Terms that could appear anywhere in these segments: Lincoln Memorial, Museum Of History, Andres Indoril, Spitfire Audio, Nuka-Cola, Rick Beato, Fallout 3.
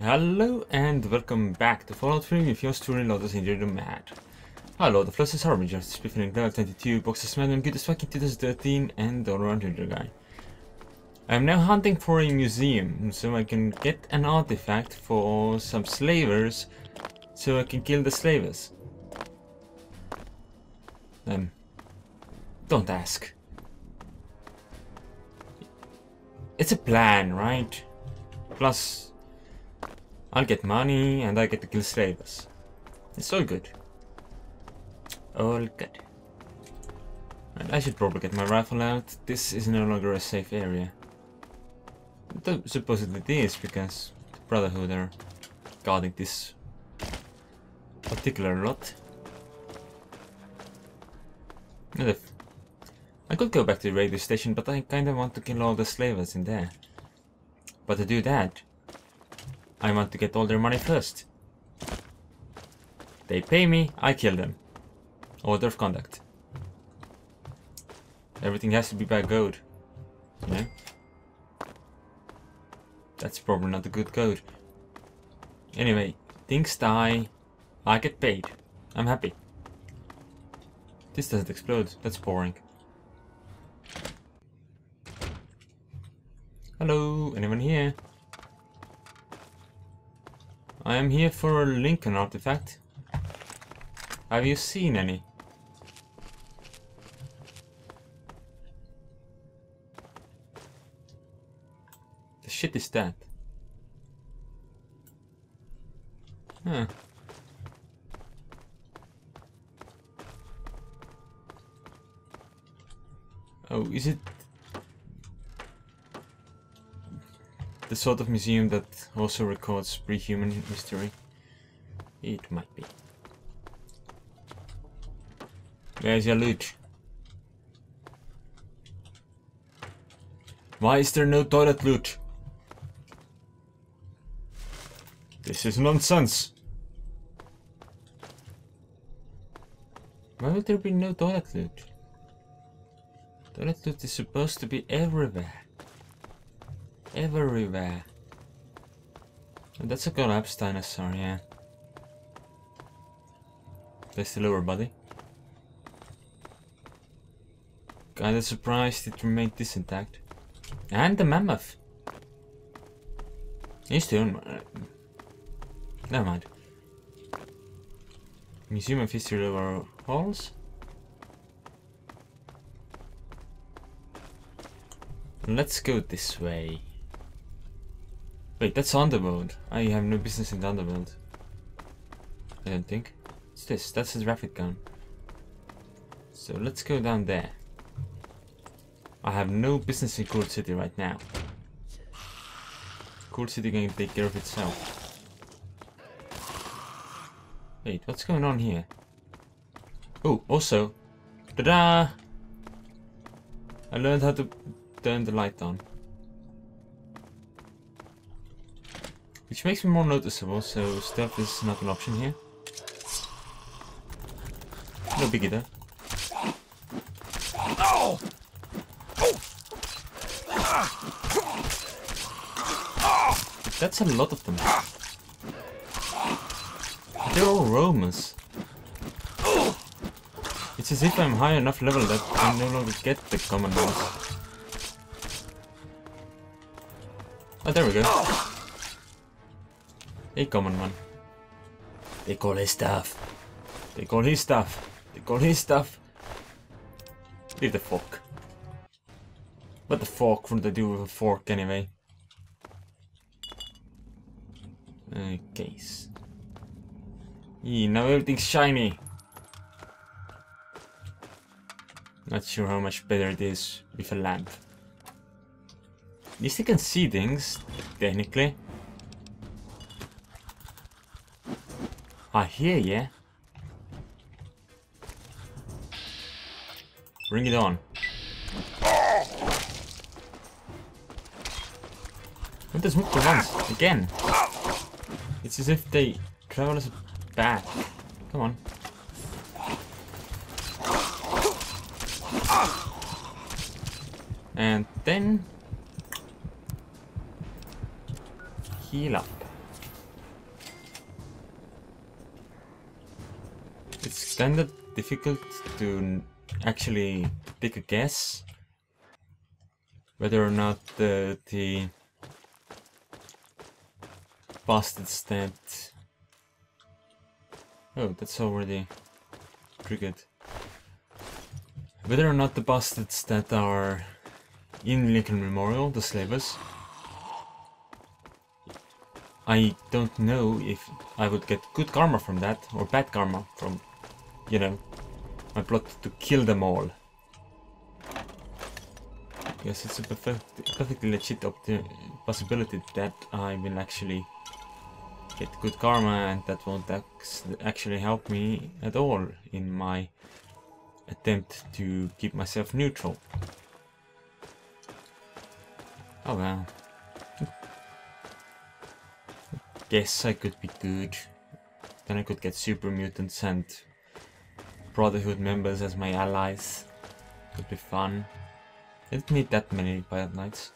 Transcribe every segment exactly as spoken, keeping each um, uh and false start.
Hello and welcome back to Fallout three with yours truly, Andres Indoril Mad. Hello, the Flush is Harvey, just speaking in twenty-two, Boxes Madam, Good as Fuck in twenty thirteen, and the Around Hunter guy. I'm now hunting for a museum, so I can get an artifact for some slavers, so I can kill the slavers. Um, don't ask. It's a plan, right? Plus, I'll get money and I get to kill slavers. It's all good. All good. And I should probably get my rifle out. This is no longer a safe area. I suppose it is because the Brotherhood are guarding this particular lot. And if I could go back to the radio station, but I kinda want to kill all the slavers in there. But to do that, I want to get all their money first. They pay me, I kill them. Order of conduct. Everything has to be by code. Yeah? That's probably not a good code. Anyway, things die. I get paid. I'm happy. This doesn't explode. That's boring. Hello, anyone here? I am here for a Lincoln artifact. Have you seen any? The shit is that? Huh. Oh, is it the sort of museum that also records pre-human history? It might be. Where's your loot? Why is there no toilet loot? This is nonsense! Why would there be no toilet loot? Toilet loot is supposed to be everywhere. Everywhere. That's a collapsed dinosaur, yeah. That's the lower body. Kinda surprised it remained this intact. And the mammoth. He's still. Never mind. Museum of History lower halls. Let's go this way. Wait, that's Underworld. I have no business in the Underworld. I don't think. It's this. That's his rapid gun. So let's go down there. I have no business in Cool City right now. Cool City can take care of itself. Wait, what's going on here? Oh, also. Ta-da! I learned how to turn the light on. Which makes me more noticeable, so stealth is not an option here. No biggie though. That's a lot of them. But they're all Romans. It's as if I'm high enough level that I no longer get the common boss. Oh, there we go. A common one. They call his stuff. They call his stuff. They call his stuff. Leave the fork. What the fork would I do with a fork anyway? A case. Yee, now everything's shiny. Not sure how much better it is with a lamp. At least you can see things, technically. Ah, here, yeah. Bring it on. What does Mukta want? Again. It's as if they travel as a bat. Come on. And then heal up. it's kind of difficult to actually take a guess whether or not uh, the past is stamped. Oh, that's already triggered. Whether or not the bastards that are in Lincoln Memorial, the slavers, I don't know if I would get good karma from that, or bad karma from, you know, my plot to kill them all. Yes, it's a perfect, perfectly legit possibility that I will actually get good karma, and that won't actually help me at all in my attempt to keep myself neutral. Oh well. Guess I could be good. Then I could get super mutants and Brotherhood members as my allies. Could be fun. I didn't need that many Pirate Knights.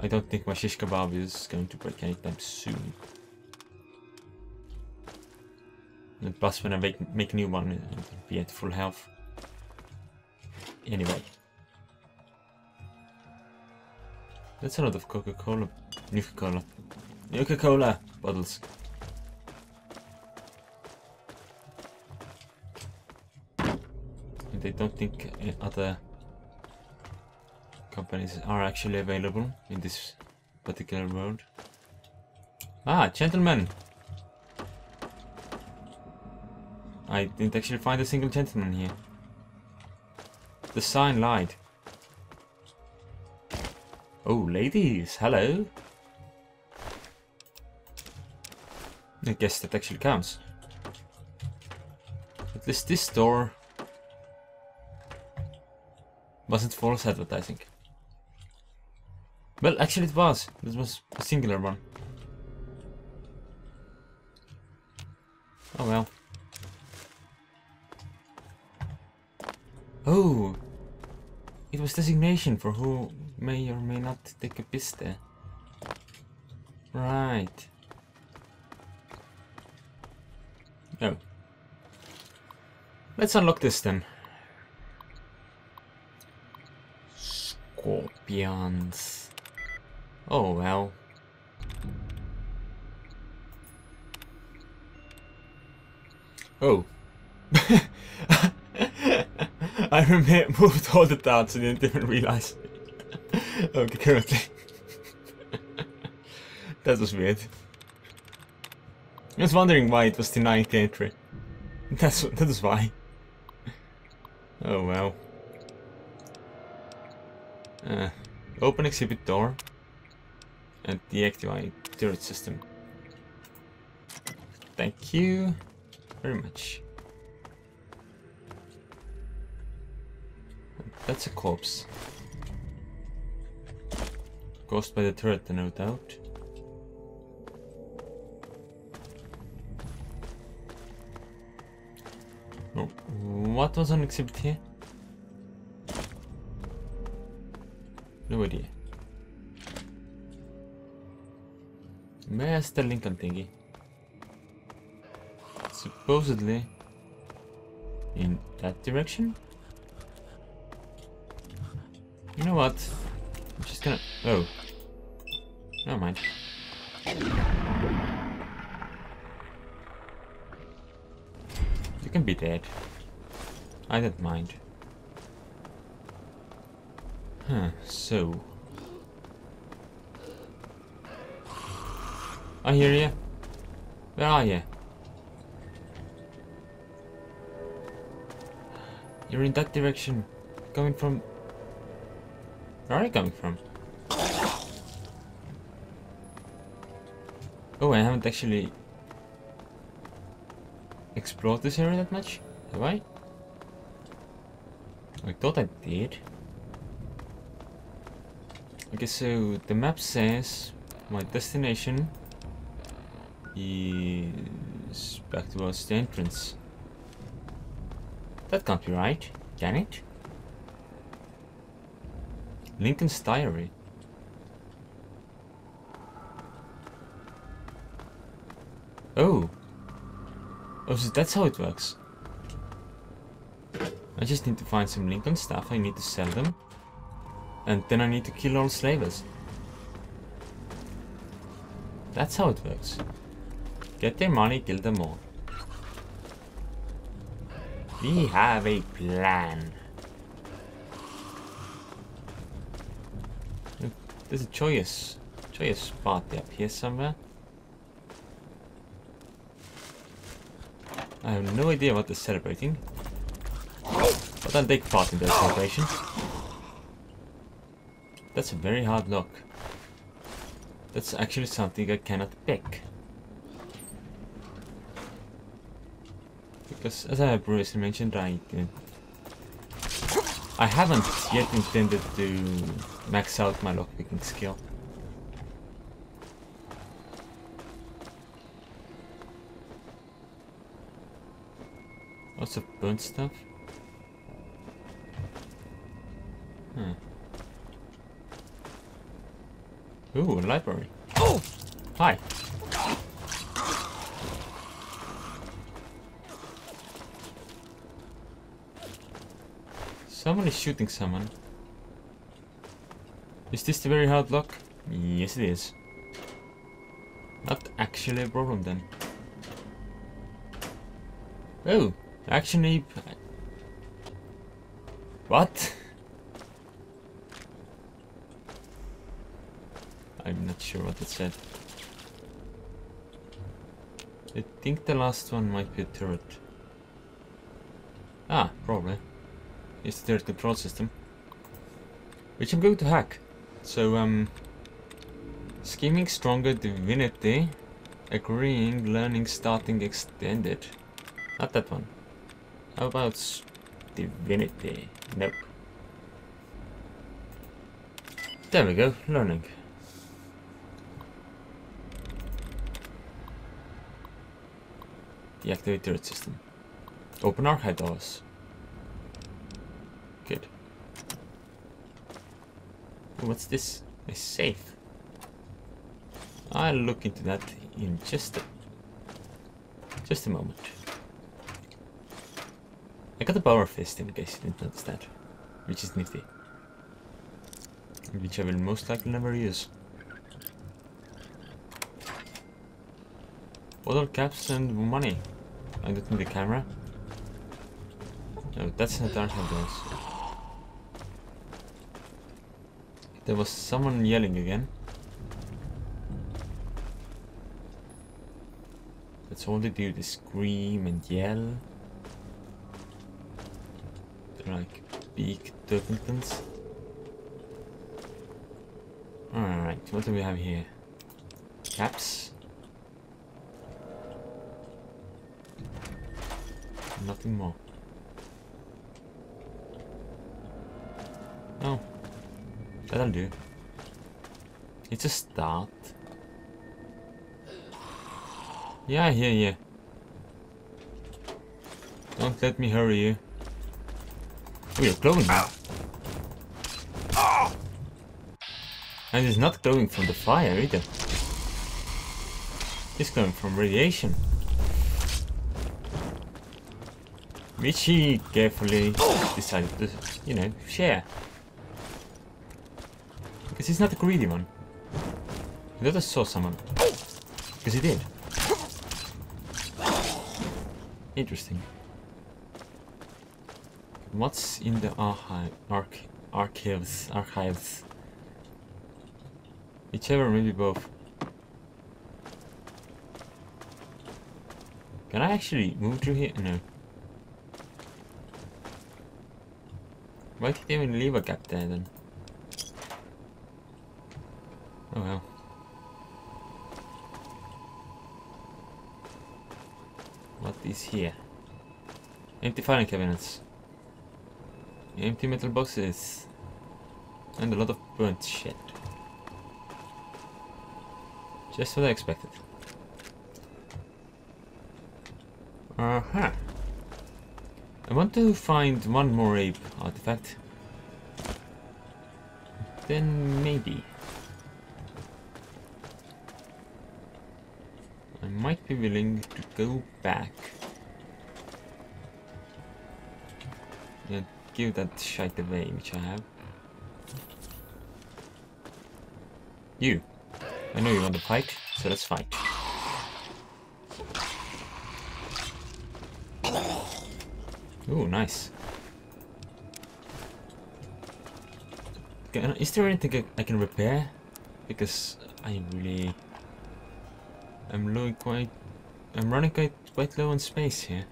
I don't think my shish kebab is going to break anytime soon. And plus, when I make, make a new one, it'll be at full health. Anyway. That's a lot of Coca-Cola. Nuka-Cola. Nuka-Cola bottles. And I don't think other companies are actually available in this particular world. Ah, gentlemen! I didn't actually find a single gentleman here. The sign lied. Oh, ladies, hello. I guess that actually counts. At least this store wasn't false advertising. Well, actually it was. This was a singular one. Oh well. Oh, it was designation for who may or may not take a piss there. Right. Oh. Let's unlock this then. Scorpions. Oh well. Oh. I moved all the dots and didn't even realize. Okay, currently. That was weird. I was wondering why it was denying the entry. That's, that was why. Oh well. Uh, open exhibit door. And deactivate turret system. Thank you very much. That's a corpse. Caused by the turret, no doubt. Oh, what was on exhibit here? No idea. Where's the Lincoln thingy? Supposedly in that direction? You know what? I'm just gonna. Oh. Never mind. You can be dead. I don't mind. Huh, so. I hear you. Where are you? You're in that direction. Coming from. Where are you coming from? Oh, I haven't actually explored this area that much, have I? I thought I did. Okay, so the map says my destination is back towards the entrance. That can't be right, can it? Lincoln's diary. Oh, so that's how it works. I just need to find some Lincoln stuff, I need to sell them. And then I need to kill all slavers. That's how it works. Get their money, kill them all. We have a plan. There's a joyous, joyous spot up here somewhere. I have no idea what they're celebrating, but I'll take part in their celebration. That's a very hard lock. That's actually something I cannot pick. Because as I have previously mentioned, I, uh, I haven't yet intended to max out my lockpicking skill. Lots of burnt stuff. Hmm. Ooh, a library. Oh! Hi. Someone is shooting someone. Is this the very hard lock? Yes, it is. Not actually a problem then. Oh, actually... What? I'm not sure what it said. I think the last one might be a turret. Ah, probably. It's the turret control system, which I'm going to hack. So, um, scheming stronger divinity, agreeing, learning, starting, extended. Not that one. How about divinity? Nope. There we go, learning. Deactivate turret system. Open archive doors. Good. What's this? A safe. I'll look into that in just a, just a moment. I got a power fist in case you didn't notice that, which is nifty, which I will most likely never use. Bottle caps and money. I don't need a camera. No, that's not archive doors. There was someone yelling again. That's all they do, they scream and yell. They're like big turpentines. Alright, what do we have here? Caps. Nothing more. No. That'll do. It's a start. Yeah, yeah, yeah. Don't let me hurry you. We are glowing now. And it's not glowing from the fire either. It's glowing from radiation. Which he carefully decided to, you know, share. Because he's not a greedy one. He just saw someone. Because he did. Interesting. What's in the archive, arch, archives? Archives. Whichever, maybe both. Can I actually move through here? No. Why did they even leave a gap there then? Oh well. What is here? Empty filing cabinets. Empty metal boxes. And a lot of burnt shit. Just what I expected. Uh-huh. I want to find one more ape artifact. Then maybe. I might be willing to go back Yeah, give that shite away, which I have. You. I know you want to fight, so let's fight. Ooh, nice. Is there anything I can repair? Because I really... I'm low quite... I'm running quite, quite low on space here.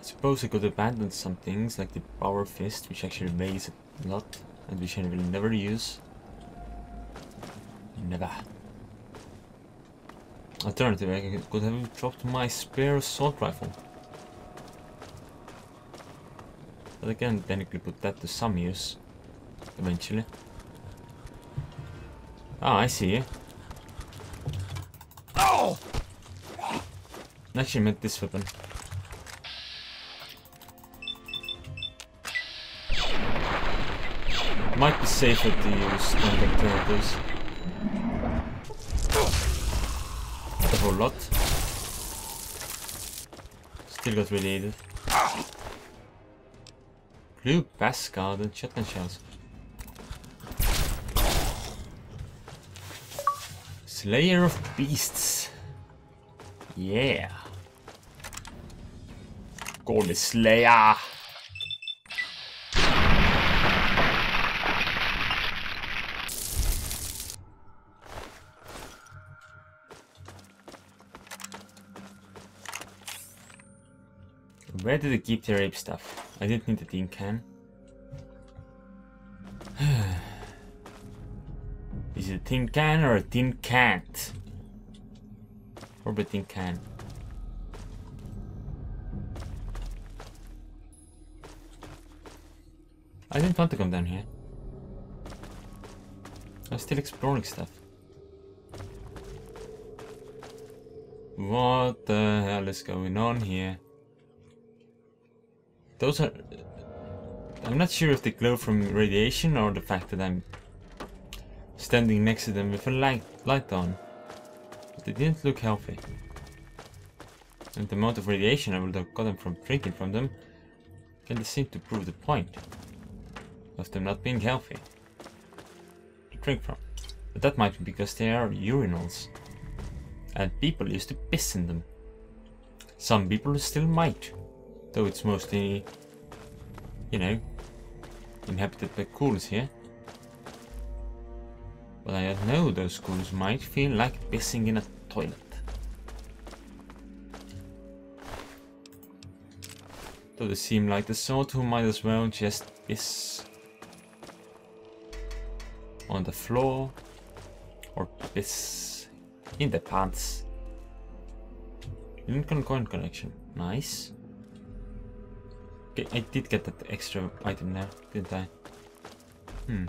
I suppose I could abandon some things like the power fist, which actually weighs a lot and which I will never use. Never. Alternatively, I could have dropped my spare assault rifle. But I can technically put that to some use eventually. Ah, I see you. Oh! I actually meant this weapon. Might be safer to use than the alternatives. A whole lot. Still got related. Blue Pascard and Shetland shells. Slayer of beasts. Yeah. Call the Slayer. Where did they keep their ape stuff? I didn't need the tin can. Is it a tin can or a tin can't? Or a tin can. I didn't want to come down here. I'm still exploring stuff. What the hell is going on here? Those are... I'm not sure if they glow from radiation or the fact that I'm standing next to them with a light, light on. But they didn't look healthy. And the amount of radiation I would have gotten from drinking from them kind of seemed to prove the point of them not being healthy to drink from. But that might be because they are urinals. And people used to piss in them. Some people still might. Though it's mostly, you know, inhabited by ghouls here. But I don't know, those ghouls might feel like pissing in a toilet. Though they seem like the sort who might as well just piss on the floor or piss in the pants. Lincoln coin collection, nice. Okay, I did get that extra item there, didn't I? Hmm.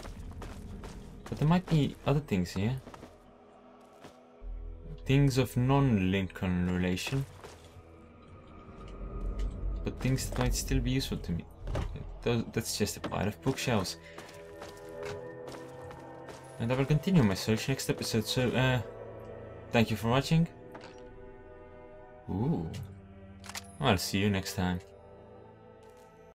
But there might be other things here. Things of non-Lincoln relation. But things that might still be useful to me. That's just a pile of bookshelves. And I will continue my search next episode, so uh... thank you for watching. Ooh. I'll see you next time.